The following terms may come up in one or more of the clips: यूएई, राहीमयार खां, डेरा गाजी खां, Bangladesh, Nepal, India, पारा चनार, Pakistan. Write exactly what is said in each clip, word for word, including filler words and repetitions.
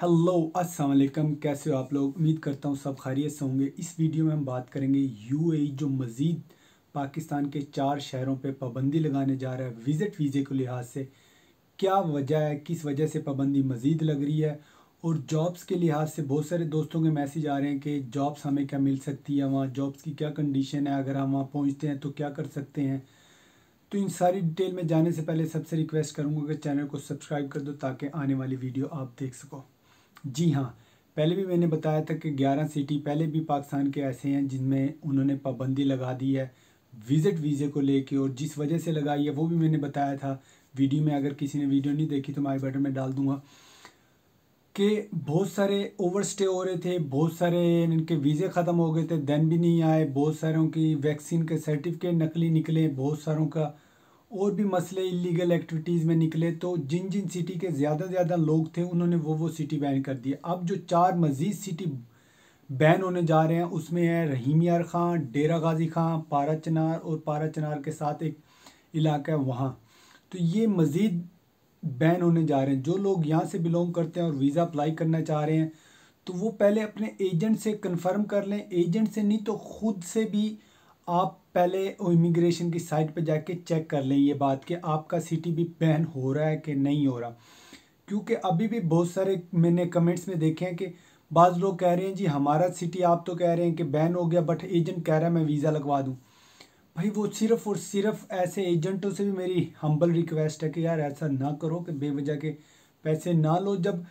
Hello अस्सलाम वालेकुम, कैसे हो आप लोग। उम्मीद करता हूँ सब खैरियत से होंगे। इस वीडियो में हम बात करेंगे यूएई जो मज़ीद पाकिस्तान के चार शहरों पे पाबंदी लगाने जा रहा है विज़िट वीज़े के लिहाज से। क्या वजह है, किस वजह से पाबंदी मज़ीद लग रही है। और जॉब्स के लिहाज से बहुत सारे दोस्तों के मैसेज आ रहे हैं कि जॉब्स हमें क्या मिल सकती है, वहाँ जॉब्स की क्या कंडीशन है, अगर हम वहाँ पहुँचते हैं तो क्या कर सकते हैं। तो इन सारी डिटेल में जाने से पहले सबसे रिक्वेस्ट करूँगा कि चैनल को सब्सक्राइब कर दो ताकि आने वाली वीडियो आप देख सको। जी हाँ, पहले भी मैंने बताया था कि ग्यारह सिटी पहले भी पाकिस्तान के ऐसे हैं जिनमें उन्होंने पाबंदी लगा दी है विज़िट वीज़े को लेके, और जिस वजह से लगाई है वो भी मैंने बताया था वीडियो में। अगर किसी ने वीडियो नहीं देखी तो मैं आई बटन में डाल दूँगा कि बहुत सारे ओवरस्टे हो रहे थे, बहुत सारे इनके वीज़े ख़त्म हो गए थे, देन भी नहीं आए, बहुत सारों की वैक्सीन के सर्टिफिकेट नकली निकले, बहुत सारों का और भी मसले इलीगल एक्टिविटीज़ में निकले। तो जिन जिन सिटी के ज़्यादा ज़्यादा लोग थे उन्होंने वो वो सिटी बैन कर दिए। अब जो चार मज़ीद सिटी बैन होने जा रहे हैं उसमें है राहीमयार खां, डेरा गाजी खां, पारा चनार, और पारा चनार के साथ एक इलाका है वहाँ। तो ये मज़ीद बैन होने जा रहे हैं। जो लोग यहाँ से बिलोंग करते हैं और वीज़ा अप्लाई करना चाह रहे हैं तो वो पहले अपने एजेंट से कन्फर्म कर लें। एजेंट से नहीं तो ख़ुद से भी आप पहले इमिग्रेशन की साइट पर जाके चेक कर लें ये बात कि आपका सिटी भी बैन हो रहा है कि नहीं हो रहा। क्योंकि अभी भी बहुत सारे मैंने कमेंट्स में देखे हैं कि बाज़ लोग कह रहे हैं जी हमारा सिटी आप तो कह रहे हैं कि बैन हो गया, बट एजेंट कह रहा है मैं वीज़ा लगवा दूं। भाई वो सिर्फ़ और सिर्फ ऐसे एजेंटों से भी मेरी हम्बल रिक्वेस्ट है कि यार ऐसा ना करो कि बेवजह के पैसे ना लो। जब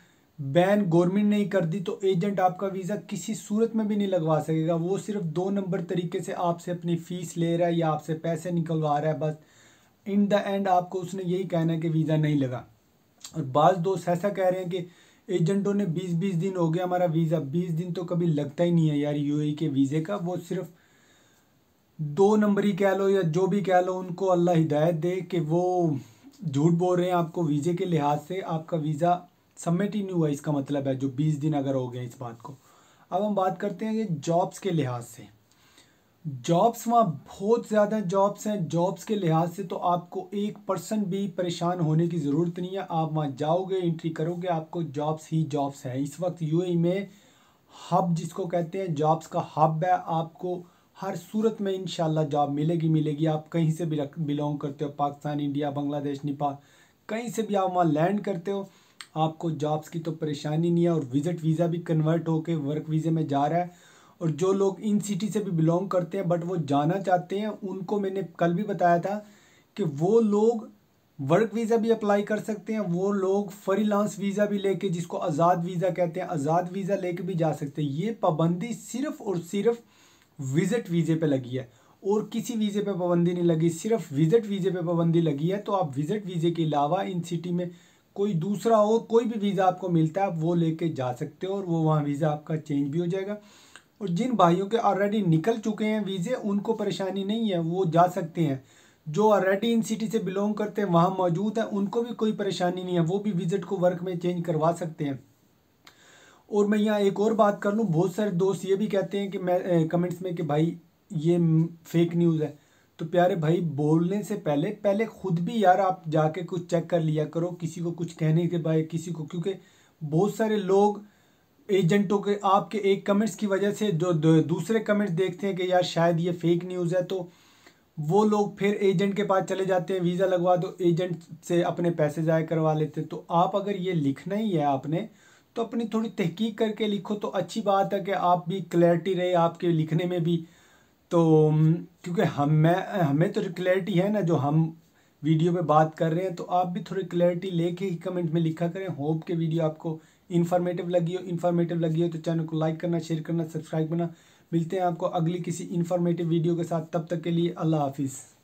बैन गवर्नमेंट नहीं कर दी तो एजेंट आपका वीज़ा किसी सूरत में भी नहीं लगवा सकेगा। वो सिर्फ दो नंबर तरीके से आपसे अपनी फ़ीस ले रहा है या आपसे पैसे निकलवा रहा है, बस। इन द एंड आपको उसने यही कहना है कि वीज़ा नहीं लगा। और बाज़ दोस्त ऐसा कह रहे हैं कि एजेंटों ने बीस बीस दिन हो गया हमारा वीज़ा, बीस दिन तो कभी लगता ही नहीं है यार यूएई के वीज़े का। वो सिर्फ दो नंबर ही कह लो या जो भी कह लो, उनको अल्लाह हिदायत दे कि वो झूठ बोल रहे हैं। आपको वीज़े के लिहाज से आपका वीज़ा सबमिट ही नहीं हुआ, इसका मतलब है जो बीस दिन अगर हो गया इस बात को। अब हम बात करते हैं कि जॉब्स के लिहाज से। जॉब्स वहाँ बहुत ज़्यादा जॉब्स हैं। जॉब्स के लिहाज से तो आपको एक परसेंट भी परेशान होने की ज़रूरत नहीं है। आप वहाँ जाओगे, एंट्री करोगे, आपको जॉब्स ही जॉब्स हैं। इस वक्त यूएई में हब जिसको कहते हैं जॉब्स का हब है। आपको हर सूरत में इंशाल्लाह जॉब मिलेगी मिलेगी। आप कहीं से भी बिलोंग करते हो, पाकिस्तान, इंडिया, बांग्लादेश, नेपाल, कहीं से भी आप वहाँ लैंड करते हो आपको जॉब्स की तो परेशानी नहीं है। और विज़िट वीज़ा भी कन्वर्ट होकर वर्क वीज़े में जा रहा है। और जो लोग इन सिटी से भी बिलोंग करते हैं बट वो जाना चाहते हैं, उनको मैंने कल भी बताया था कि वो लोग वर्क वीज़ा भी अप्लाई कर सकते हैं। वो लोग फ्रीलांस वीज़ा भी लेके, जिसको आज़ाद वीज़ा कहते हैं, आज़ाद वीज़ा लेके भी जा सकते हैं। ये पाबंदी सिर्फ़ और सिर्फ विज़िट वीज़े पर लगी है और किसी वीज़े पर पाबंदी नहीं लगी, सिर्फ विज़िट वीज़े पर पाबंदी लगी है। तो आप विज़िट वीज़े के अलावा इन सिटी में कोई दूसरा और कोई भी वीज़ा आपको मिलता है वो लेके जा सकते हो, और वो वहाँ वीज़ा आपका चेंज भी हो जाएगा। और जिन भाइयों के ऑलरेडी निकल चुके हैं वीज़े उनको परेशानी नहीं है, वो जा सकते हैं। जो ऑलरेडी इन सिटी से बिलोंग करते हैं वहाँ मौजूद हैं उनको भी कोई परेशानी नहीं है, वो भी विज़िट को वर्क में चेंज करवा सकते हैं। और मैं यहाँ एक और बात कर लूँ, बहुत सारे दोस्त ये भी कहते हैं कि मैं कमेंट्स में कि भाई ये फेक न्यूज़ है। तो प्यारे भाई, बोलने से पहले पहले ख़ुद भी यार आप जाके कुछ चेक कर लिया करो, किसी को कुछ कहने के बाद किसी को, क्योंकि बहुत सारे लोग एजेंटों के आपके एक कमेंट्स की वजह से जो दूसरे कमेंट्स देखते हैं कि यार शायद ये फेक न्यूज़ है, तो वो लोग फिर एजेंट के पास चले जाते हैं, वीज़ा लगवा दो, एजेंट से अपने पैसे ज़ाय करवा लेते हैं। तो आप अगर ये लिखना ही है आपने तो अपनी थोड़ी तहकीक करके लिखो तो अच्छी बात है कि आप भी क्लैरिटी रहे आपके लिखने में भी। तो क्योंकि हम मैं हमें तो क्लैरिटी है ना जो हम वीडियो पे बात कर रहे हैं, तो आप भी थोड़ी क्लैरिटी लेके ही कमेंट में लिखा करें। होप के वीडियो आपको इन्फॉर्मेटिव लगी हो। इन्फॉर्मेटिव लगी हो तो चैनल को लाइक करना, शेयर करना, सब्सक्राइब करना। मिलते हैं आपको अगली किसी इन्फॉर्मेटिव वीडियो के साथ, तब तक के लिए अल्लाह हाफिज़।